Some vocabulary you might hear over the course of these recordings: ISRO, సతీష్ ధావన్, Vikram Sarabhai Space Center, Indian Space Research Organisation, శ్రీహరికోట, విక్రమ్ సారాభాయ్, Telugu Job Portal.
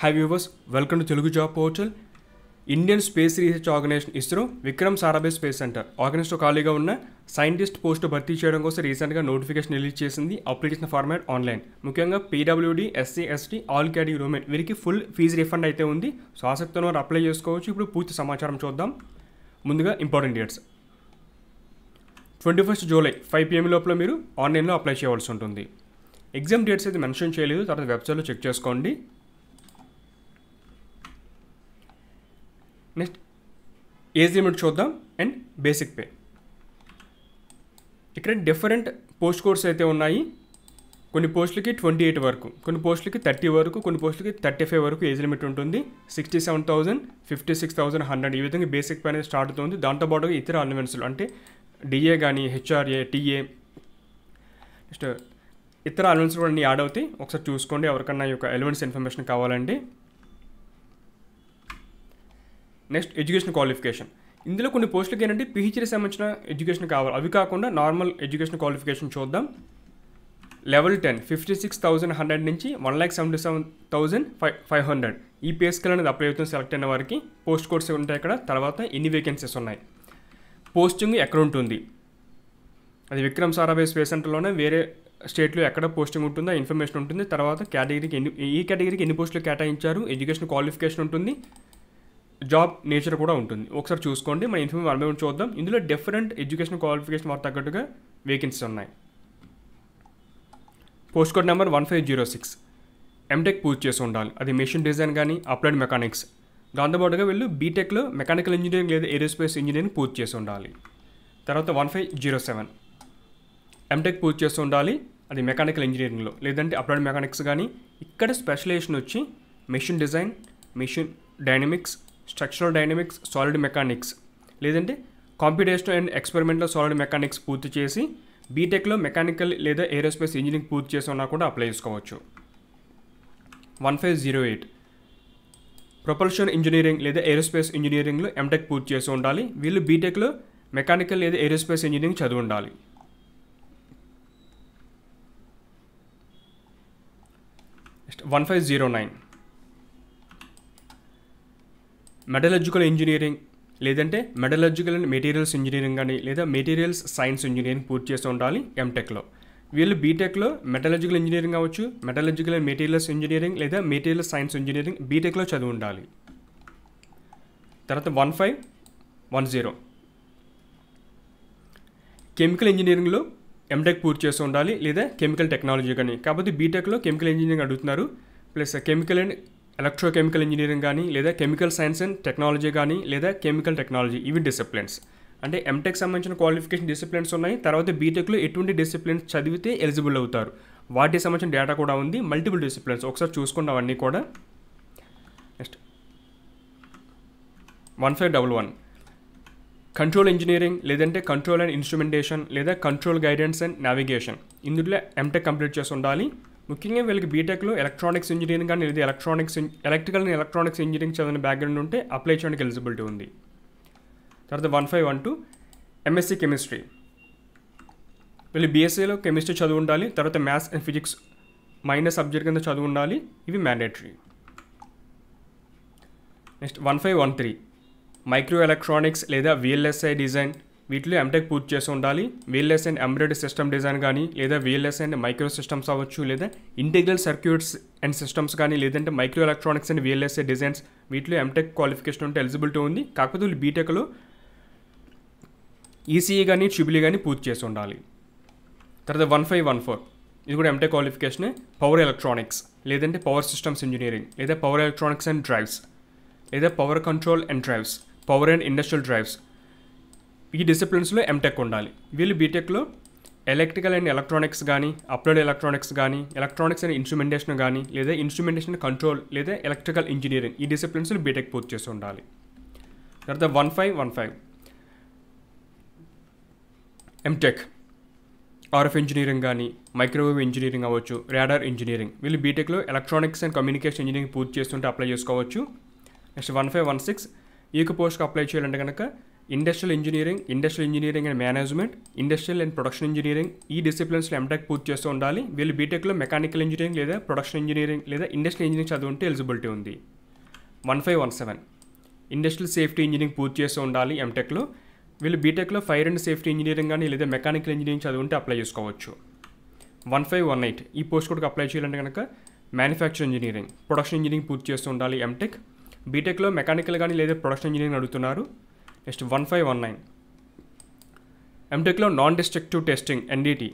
Hi viewers, welcome to Telugu Job Portal. Indian Space Research Organisation ISRO Vikram Sarabhai Space Center organized ఖాళీగా ఉన్న scientist post భర్తీ చేయడం కోసం రీసెంట్గా notification release చేసింది. Application format online. ముఖ్యంగా PWD, SC, ST, all category women వీరికి full fee refund అయితే ఉంది. సో ఆసక్తితో అప్లై చేసుకోవచ్చు. ఇప్పుడు పూర్తి సమాచారం చూద్దాం. ముందుగా ఇంపార్టెంట్ డేట్స్ 21 జూలై 5 PM లోపల మీరు ఆన్లైన్లో అప్లై చేయవలసి ఉంటుంది. ఎగ్జామ్ డేట్స్ అయితే మెన్షన్ చేయలేదు, తర్వాత వెబ్సైట్లో చెక్ చేసుకోండి. నెక్స్ట్ ఏజ్ లిమిట్ చూద్దాం అండ్ బేసిక్ పే. ఇక్కడ డిఫరెంట్ పోస్ట్ కోడ్స్ అయితే ఉన్నాయి. కొన్ని పోస్టులకి 28 వరకు, కొన్ని పోస్టులకి 30 వరకు, కొన్ని పోస్టులకి 35 వరకు ఏజ్ లిమిట్ ఉంటుంది. 67,000, 56,100 ఈ విధంగా బేసిక్ పే అనేది స్టార్ట్ అవుతుంది. దాంతోపాటుగా ఇతర అలవెన్స్లు అంటే డిఏ కానీ, హెచ్ఆర్ఏ, టీఏ, నెక్స్ట్ ఇతర అలవెన్స్లు కూడా అన్నీ యాడ్ అవుతాయి. ఒకసారి చూసుకోండి ఎవరికన్నా ఈ యొక్క అలవెన్స్ ఇన్ఫర్మేషన్ కావాలండి. Next education qualification. ఇందులో కొన్ని పోస్టులకి ఏంటంటే పీహెచ్డీకి సంబంధించిన ఎడ్యుకేషన్ కావాలి. అవి కాకుండా నార్మల్ ఎడ్యుకేషన్ క్వాలిఫికేషన్ చూద్దాం. లెవెల్ 10 56,100 నుంచి 1,77,500 ఈ పే స్కేల్ అనేది అప్లై అవుతుంది. సెలెక్ట్ అయిన వారికి పోస్ట్ కోడ్స్ ఉంటాయి ఇక్కడ. తర్వాత ఎన్ని వేకెన్సీస్ ఉన్నాయి, పోస్టింగ్ ఎక్కడ ఉంటుంది, అది విక్రమ్ సారాభాయ్ స్పేస్ సెంటర్లోనే వేరే స్టేట్లో ఎక్కడ పోస్టింగ్ ఉంటుందో ఇన్ఫర్మేషన్ ఉంటుంది. తర్వాత కేటగిరీకి ఈ కేటగిరీకి ఎన్ని పోస్టులు కేటాయించారు, ఎడ్యుకేషన్ క్వాలిఫికేషన్ ఉంటుంది, జాబ్ నేచర్ కూడా ఉంటుంది. ఒకసారి చూసుకోండి. మన ఇన్ఫర్మేషన్ చూద్దాం. ఇందులో డిఫరెంట్ ఎడ్యుకేషన్ క్వాలిఫికేషన్ వారు తగ్గట్టుగా వేకెన్సీస్ ఉన్నాయి. Post code number 1506. ఎంటెక్ పూర్తి చేసి ఉండాలి, అది మెషిన్ డిజైన్ కానీ అప్లైడ్ మెకానిక్స్. దాంతోపాటుగా వీళ్ళు బీటెక్లో మెకానికల్ ఇంజనీరింగ్ లేదా ఏరోస్పేస్ ఇంజనీరింగ్ పూర్తి చేసి ఉండాలి. తర్వాత 1507. ఎంటెక్ పూర్తి చేసి ఉండాలి, అది మెకానికల్ ఇంజనీరింగ్లో లేదంటే అప్లైడ్ మెకానిక్స్ కానీ. ఇక్కడ స్పెషలైజేషన్ వచ్చి machine design, machine dynamics, structural dynamics, solid mechanics లేదంటే computational and experimental solid mechanics పూర్తి చేసి బీటెక్లో మెకానికల్ లేదా ఏరోస్పేస్ ఇంజనీరింగ్ పూర్తి చేసి ఉన్నా కూడా అప్లై చేసుకోవచ్చు. 1508. ప్రొపల్షన్ ఇంజనీరింగ్ లేదా ఏరోస్పేస్ ఇంజనీరింగ్లో ఎంటెక్ పూర్తి చేసి ఉండాలి. వీళ్ళు బీటెక్లో మెకానికల్ లేదా ఏరోస్పేస్ ఇంజనీరింగ్ చదివి ఉండాలి. 1509. మెటలర్జికల్ ఇంజనీరింగ్ లేదంటే మెటలర్జికల్ అండ్ మెటీరియల్స్ ఇంజనీరింగ్ కానీ లేదా మెటీరియల్స్ సైన్స్ ఇంజనీరింగ్ పూర్తి చేస్తూ ఉండాలి ఎంటెక్లో. వీళ్ళు బీటెక్లో మెటలర్జికల్ ఇంజనీరింగ్ అవ్వచ్చు, మెటలర్జికల్ అండ్ మెటీరియల్స్ ఇంజనీరింగ్ లేదా మెటీరియల్స్ సైన్స్ ఇంజనీరింగ్ బీటెక్లో చదివి ఉండాలి. తర్వాత 1510. కెమికల్ ఇంజనీరింగ్లో ఎంటెక్ పూర్తి చేస్తూ ఉండాలి లేదా కెమికల్ టెక్నాలజీ కానీ. కాబట్టి బీటెక్లో కెమికల్ ఇంజనీరింగ్ అడుగుతున్నారు, plus chemical and electrochemical engineering కానీ లేదా కెమికల్ సైన్స్ అండ్ టెక్నాలజీ కానీ లేదా కెమికల్ టెక్నాలజీ, ఇవి డిసిప్లిన్స్. అంటే ఎంటెక్ సంబంధించిన క్వాలిఫికేషన్ డిసిప్లిన్స్ ఉన్నాయి. తర్వాత బీటెక్లో ఎటువంటి డిసిప్లిన్స్ చదివితే ఎలిజిబుల్ అవుతారు, వాటికి సంబంధించిన డేటా కూడా ఉంది. మల్టిపుల్ డిసిప్లిన్స్ ఒకసారి చూసుకున్న అవన్నీ కూడా. నెక్స్ట్ 1511. కంట్రోల్ ఇంజనీరింగ్ లేదంటే కంట్రోల్ అండ్ ఇన్స్ట్రుమెంటేషన్ లేదా కంట్రోల్ గైడెన్స్ అండ్ నావిగేషన్, ఇందులో ఎంటెక్ కంప్లీట్ చేసి ఉండాలి. ముఖ్యంగా వీళ్ళకి బీటెక్లో ఎలక్ట్రానిక్స్ ఇంజనీరింగ్ కానీ లేదా ఎలక్ట్రికల్ అండ్ ఎలక్ట్రానిక్స్ ఇంజనీరింగ్ చదివిన బ్యాక్గ్రౌండ్ ఉంటే అప్లై చేయడానికి ఎలిజిబిలిటీ ఉంది. తర్వాత 1512. ఎంఎస్సీ కెమిస్ట్రీ, వీళ్ళు బీఎస్సీలో కెమిస్ట్రీ చదువు ఉండాలి. తర్వాత maths and physics minor subject కింద చదువు ఉండాలి, ఇవి మ్యాండేటరీ. నెక్స్ట్ 1513. మైక్రో ఎలక్ట్రానిక్స్ లేదా విఎల్ఎస్ఐ డిజైన్, వీటిలో ఎంటెక్ పూర్తి చేసి ఉండాలి. VLSI and embedded system design కానీ లేదా వీఎల్ఎస్ అండ్ మైక్రో సిస్టమ్స్ అవ్వచ్చు లేదా ఇంటిగ్రల్ సర్క్యూట్స్ అండ్ సిస్టమ్స్ కానీ లేదంటే micro electronics and VLSI designs, వీటిలో ఎంటెక్ క్వాలిఫికేషన్ ఉంటే ఎలిజిబిలిటీ ఉంది. కాకపోతే వీళ్ళు బీటెక్లో ఈసీఈ కానీ ట్రిబుల్ కానీ పూర్తి చేసి ఉండాలి. తర్వాత 1514. ఇది కూడా ఎంటెక్ క్వాలిఫికేషనే. పవర్ ఎలక్ట్రానిక్స్ లేదంటే పవర్ సిస్టమ్స్ ఇంజనీరింగ్ లేదా పవర్ ఎలక్ట్రానిక్స్ అండ్ డ్రైవ్స్ లేదా power control and drives, power and industrial drives, ఈ డిసిప్లిన్స్లో ఎంటెక్ ఉండాలి. వీళ్ళు బీటెక్లో ఎలక్ట్రికల్ అండ్ ఎలక్ట్రానిక్స్ కానీ అప్లైడ్ ఎలక్ట్రానిక్స్ కానీ ఎలక్ట్రానిక్స్ అండ్ ఇన్స్ట్రుమెంటేషన్ కానీ లేదా ఇన్స్ట్రుమెంటేషన్ కంట్రోల్ లేదా ఎలక్ట్రికల్ ఇంజనీరింగ్, ఈ డిసిప్లిన్స్లో బీటెక్ పూర్తి చేసి ఉండాలి. తర్వాత 1515. ఎంటెక్ ఆర్ఎఫ్ ఇంజనీరింగ్ కానీ మైక్రోవేవ్ ఇంజనీరింగ్ అవ్వచ్చు, రాడార్ ఇంజనీరింగ్, వీళ్ళు బీటెక్లో ఎలక్ట్రానిక్స్ అండ్ కమ్యూనికేషన్ ఇంజనీరింగ్ పూర్తి చేస్తుంటే అప్లై చేసుకోవచ్చు. నెక్స్ట్ 1516. ఈ యొక్క పోస్ట్కి అప్లై చేయాలంటే కనుక industrial engineering and management, industrial and production engineering, ఈ డిసిప్లిన్స్ లో ఎంటెక్ పూర్తి చేస్తూ ఉండాలి. వీళ్ళు బీటెక్లో మెకానికల్ ఇంజనీరింగ్ లేదా ప్రొడక్షన్ ఇంజనీరింగ్ లేదా ఇండస్ట్రియల్ ఇంజనీరింగ్ చదువుంటే ఎలిజిబిలిటీ ఉంది. 1517 ఇండస్ట్రియల్ సేఫ్టీ ఇంజనీరింగ్ పూర్తి చేస్తూ ఉండాలి ఎంటెక్లో. వీళ్ళు బీటెక్లో ఫైర్ అండ్ సేఫ్టీ ఇంజనీరింగ్ కానీ లేదా మెకానికల్ ఇంజనీరింగ్ చదువుంటే అప్లై చేసుకోవచ్చు. 1518 ఈ పోస్ట్ కోడ్కి అప్లై చేయాలంటే కనుక మ్యానుఫ్యాక్చరింగ్ ఇంజనీరింగ్, ప్రొడక్షన్ ఇంజనీరింగ్ పూర్తి చేస్తూ ఉండాలి ఎంటెక్. బీటెక్లో మెకానికల్ కానీ లేదా ప్రొడక్షన్ ఇంజనీరింగ్ అడుగుతున్నారు. నెక్స్ట్ 1519 ఎంటెక్లో నాన్ డిస్ట్రక్టివ్ టెస్టింగ్ ఎన్డిటీ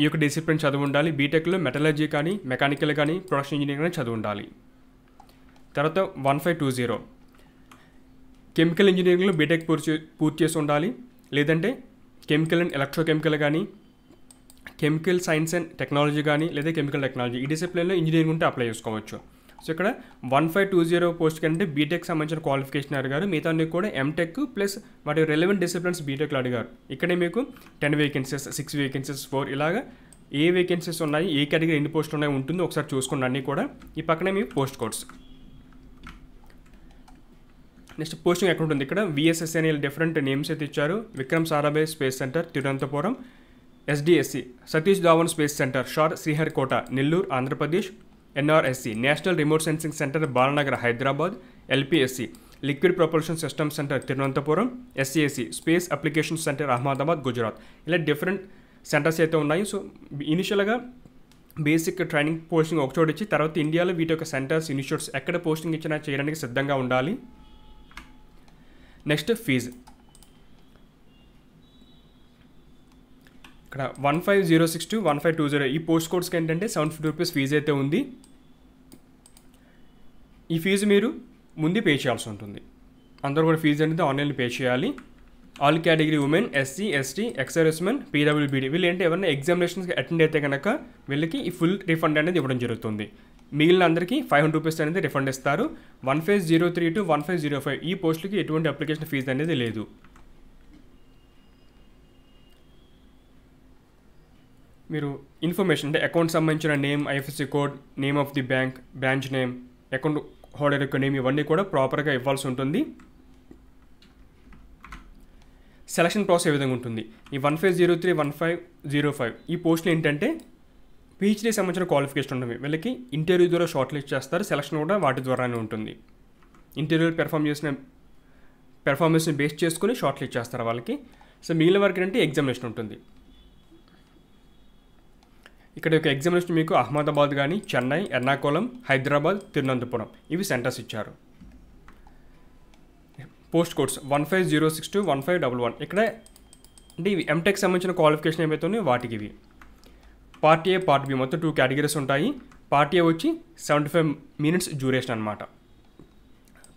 ఈ యొక్క డిసిప్లిన్ చదువు ఉండాలి. బీటెక్లో మెటలర్జీ కానీ మెకానికల్ కానీ ప్రొడక్షన్ ఇంజనీరింగ్ కానీ చదువు ఉండాలి. తర్వాత 1520 కెమికల్ ఇంజనీరింగ్లో బీటెక్ పూర్తి చేసి ఉండాలి, లేదంటే కెమికల్ అండ్ ఎలక్ట్రోకెమికల్ కానీ కెమికల్ సైన్స్ అండ్ టెక్నాలజీ కానీ లేదా కెమికల్ టెక్నాలజీ ఈ డిసిప్లిన్లో ఇంజనీరింగ్ ఉంటే అప్లై చేసుకోవచ్చు. సో ఇక్కడ 1520 పోస్ట్ కంటే బీటెక్ సంబంధించిన క్వాలిఫికేషన్ అడిగారు, మిగతా అన్నీ కూడా ఎంటెక్ ప్లస్ వాటి రెలవెంట్ డిసిప్లిన్స్ బీటెక్లో అడిగారు. ఇక్కడే మీకు 10 వేకెన్సీస్, 6 వేకెన్సీస్, 4 ఇలాగా ఏ వేకెన్సీస్ ఉన్నాయి, ఏ కేటగిరీ ఎన్ని పోస్టులు ఉన్నాయి ఉంటుందో ఒకసారి చూసుకోండి అన్నీ కూడా. ఈ పక్కనే మీకు పోస్ట్ కోడ్స్. నెక్స్ట్ పోస్టింగ్ ఎక్కడ ఉంటుంది, ఇక్కడ విఎస్ఎస్ఎన్ఎల్ డిఫరెంట్ నేమ్స్ అయితే ఇచ్చారు. విక్రమ్ సారాభాయ్ space centre Thiruvananthapuram, SDSC సతీష్ ధావన్ space centre SHAR శ్రీహరికోట Nellore Andhra Pradesh, NRSC national remote sensing centre Balanagar Hyderabad, LPSC liquid propulsion system centre Thiruvananthapuram, SCSC space application centre Ahmedabad Gujarat. ఇలా డిఫరెంట్ సెంటర్స్ అయితే ఉన్నాయి. సో ఇనిషియల్గా బేసిక్ ట్రైనింగ్ పోస్టింగ్ ఒకచోటి ఇచ్చి తర్వాత ఇండియాలో వీటి యొక్క సెంటర్స్, ఇన్స్టిట్యూట్స్ ఎక్కడ పోస్టింగ్ ఇచ్చినా చేయడానికి సిద్ధంగా ఉండాలి. నెక్స్ట్ ఫీజు ఇక్కడ 1506 to 1520 ఈ పోస్ట్ కోడ్స్కి ఏంటంటే ₹750 ఫీజు అయితే ఉంది. ఈ ఫీజు మీరు ముందే పే చేయాల్సి ఉంటుంది. అందరూ కూడా ఫీజు అనేది ఆన్లైన్ పే చేయాలి. All category women, SC, ST, XRS men, PWBD వీళ్ళు ఏంటి ఎవరైనా ఎగ్జామినేషన్స్కి అటెండ్ అయితే కనుక వీళ్ళకి ఈ ఫుల్ రిఫండ్ అనేది ఇవ్వడం జరుగుతుంది. మిగిలిన అందరికీ ₹500 అనేది రిఫండ్ ఇస్తారు. 1503 to 1505 ఈ పోస్టులకి ఎటువంటి అప్లికేషన్ ఫీజు అనేది లేదు. మీరు ఇన్ఫర్మేషన్ అంటే అకౌంట్ సంబంధించిన name, IFSC code, name of the bank, branch name, account holder యొక్క నేమ్ ఇవన్నీ కూడా ప్రాపర్గా ఇవ్వాల్సి ఉంటుంది. సెలక్షన్ ప్రాసెస్ ఏ విధంగా ఉంటుంది, ఈ 1503, 1505 ఈ పోస్టులు ఏంటంటే పీహెచ్డీ సంబంధించిన క్వాలిఫికేషన్ ఉండవు. వీళ్ళకి ఇంటర్వ్యూ ద్వారా షార్ట్ లిస్ట్ చేస్తారు, సెలక్షన్ కూడా వాటి ద్వారానే ఉంటుంది. ఇంటర్వ్యూలు పెర్ఫార్మెన్స్ని బేస్ చేసుకుని షార్ట్ లిస్ట్ చేస్తారు వాళ్ళకి. సో మిగిలిన వరకు ఏంటంటే ఎగ్జామినేషన్ ఉంటుంది. ఇక్కడ యొక్క ఎగ్జామినేషన్ మీకు అహ్మదాబాద్ కానీ, చెన్నై, ఎర్నాకుళం, హైదరాబాద్, తిరువనంతపురం ఇవి సెంటర్స్ ఇచ్చారు. పోస్ట్ కోడ్స్ 1506 to 1511 ఇక్కడ అంటే ఇవి ఎంటెక్ సంబంధించిన క్వాలిఫికేషన్ ఏమైతే వాటికి ఇవి. పార్ట్ ఏ, పార్ట్ బి మొత్తం 2 కేటగిరీస్ ఉంటాయి. పార్ట్ ఏ వచ్చి 75 minutes డ్యూరేషన్ అనమాట.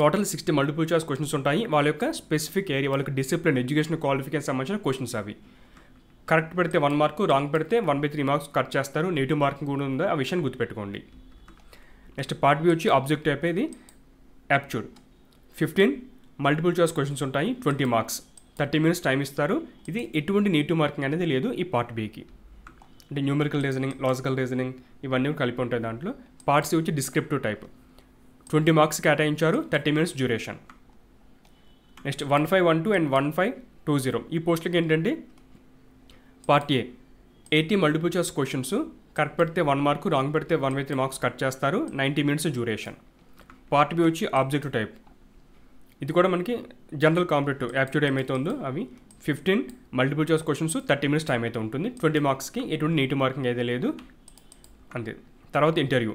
టోటల్ 60 మల్టిపుల్ చాయిస్ క్వశ్చన్స్ ఉంటాయి. వాళ్ళ యొక్క స్పెసిఫిక్ ఏరియా, వాళ్ళ యొక్క డిసిప్లిన్, ఎడ్యుకేషన్, క్వాలిఫికేషన్ సంబంధించిన క్వశ్చన్స్ అవి. కరెక్ట్ పెడితే 1 మార్కు, రాంగ్ పెడితే 1/3 మార్క్స్ కట్ చేస్తారు. నెగిటివ్ మార్కింగ్ కూడా ఉందో ఆ విషయాన్ని గుర్తుపెట్టుకోండి. నెక్స్ట్ పార్ట్ బి వచ్చి ఆబ్జెక్ట్ టైప్, ఇది యాప్ట్యూడ్. 15 మల్టిపుల్ చాయిస్ క్వశ్చన్స్ ఉంటాయి, 20 మార్క్స్, 30 minutes టైం ఇస్తారు. ఇది ఎటువంటి నెగిటివ్ మార్కింగ్ అనేది లేదు ఈ పార్ట్ బికి. అంటే న్యూమరికల్ రీజనింగ్, లాజికల్ రీజనింగ్ ఇవన్నీ కలిపి ఉంటాయి దాంట్లో. పార్ట్స్ వచ్చి డిస్క్రిప్టివ్ టైప్, 20 మార్క్స్ కేటాయించారు, 30 minutes డ్యూరేషన్. నెక్స్ట్ 1512 and 1520 ఈ పోస్టులకి ఏంటంటే part A 80 multiple choice questions, correct పెడితే 1 మార్కు, రాంగ్ పెడితే 1/3 మార్క్స్ కట్ చేస్తారు. 90 minutes డ్యూరేషన్. పార్ట్ బి వచ్చి ఆబ్జెక్టివ్ టైప్, ఇది కూడా మనకి జనరల్ కాంపిటేటివ్ యాప్ట్యూడ్ ఏమైతే ఉందో అవి. 15 multiple choice questions, 30 minutes time అయితే ఉంటుంది. 20 marksకి ఎటువంటి నెగిటివ్ మార్కింగ్ అయితే లేదు, అంతే. తర్వాత ఇంటర్వ్యూ,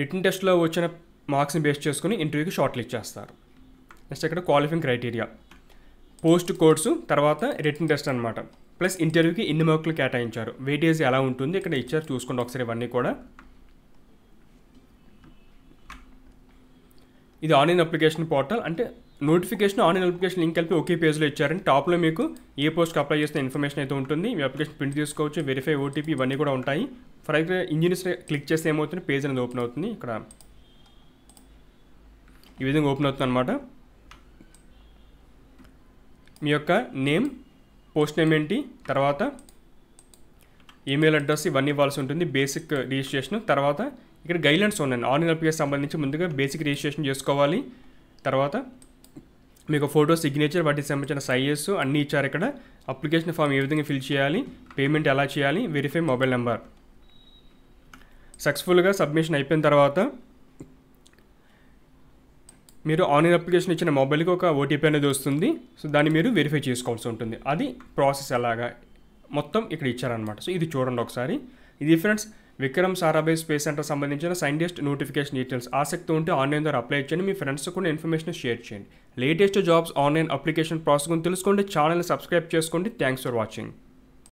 రిటన్ టెస్ట్లో వచ్చిన మార్క్స్ని బేస్ చేసుకుని ఇంటర్వ్యూకి షార్ట్ లిస్ట్ చేస్తారు. నెక్స్ట్ ఇక్కడ క్వాలిఫైయింగ్ క్రైటీరియా, పోస్ట్ కోడ్స్ తర్వాత రిటన్ టెస్ట్ అనమాట, ప్లస్ ఇంటర్వ్యూకి ఎన్ని మార్కులు కేటాయించారు, వెయిటేజ్ ఎలా ఉంటుంది ఇక్కడ ఇచ్చారు చూసుకోండి ఒకసారి ఇవన్నీ కూడా. ఇది ఆన్లైన్ అప్లికేషన్ పోర్టల్, అంటే నోటిఫికేషన్ ఆన్లైన్ అప్లికేషన్ లింక్ కలిపి ఒకే పేజ్లో ఇచ్చారంటే టాప్లో మీకు ఏ పోస్ట్కి అప్లై చేసిన ఇన్ఫర్మేషన్ అయితే ఉంటుంది. మీ అప్లికేషన్ ప్రింట్ తీసుకోవచ్చు, వెరిఫై, ఓటీపీ ఇవన్నీ కూడా ఉంటాయి. ఫర్ ఎగ్జాంపుల్ ఇంజనీర్స్ క్లిక్ చేస్తే ఏమవుతుంది, పేజ్ అనేది ఓపెన్ అవుతుంది. ఇక్కడ ఈ విధంగా ఓపెన్ అవుతుంది అనమాట. మీ యొక్క నేమ్, పోస్ట్ నేమ్ ఏంటి, తర్వాత ఈమెయిల్ అడ్రస్ ఇవన్నీ ఇవ్వాల్సి ఉంటుంది. బేసిక్ రిజిస్ట్రేషన్, తర్వాత ఇక్కడ గైడ్లైన్స్ ఉన్నాయి ఆన్లైన్ అప్లికేషన్ సంబంధించి. ముందుగా బేసిక్ రిజిస్ట్రేషన్ చేసుకోవాలి, తర్వాత మీకు ఫోటో సిగ్నేచర్ వాటికి సంబంధించిన సైజెస్ అన్నీ ఇచ్చారు ఇక్కడ. అప్లికేషన్ ఫామ్ ఏ విధంగా ఫిల్ చేయాలి, పేమెంట్ ఎలా చేయాలి, వెరిఫై మొబైల్ నెంబర్. సక్సెస్ఫుల్గా సబ్మిషన్ అయిపోయిన తర్వాత మీరు ఆన్లైన్ అప్లికేషన్ ఇచ్చిన మొబైల్కి ఒక ఓటీపీ అనేది వస్తుంది. సో దాన్ని మీరు వెరిఫై చేసుకోవాల్సి ఉంటుంది. అది ప్రాసెస్ ఎలాగా మొత్తం ఇక్కడ ఇచ్చారనమాట. సో ఇది చూడండి ఒకసారి. ఇది friends విక్రమ్ సారాభాయ్ space centre సంబంధించిన సైంటిస్ట్ నోటిఫికేషన్ డీటెయిల్స్. ఆసక్తి ఉంటే ఆన్లైన్ ద్వారా అప్లై చేయండి. మీ ఫ్రెండ్స్ కూడా ఇన్ఫర్మేషన్ షేర్ చేయండి. Latest jobs online application process గురించి తెలుసుకోండి. ఛానల్ని సబ్స్క్రైబ్ చేసుకోండి. Thanks for watching.